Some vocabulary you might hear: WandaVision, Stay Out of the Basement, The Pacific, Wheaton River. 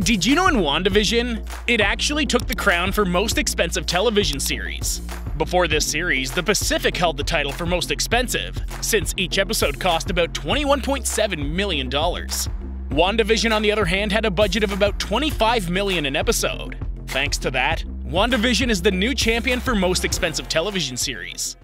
Did you know in WandaVision, it actually took the crown for most expensive television series? Before this series, The Pacific held the title for most expensive, since each episode cost about $21.7 million. WandaVision, on the other hand, had a budget of about $25 million an episode. Thanks to that, WandaVision is the new champion for most expensive television series.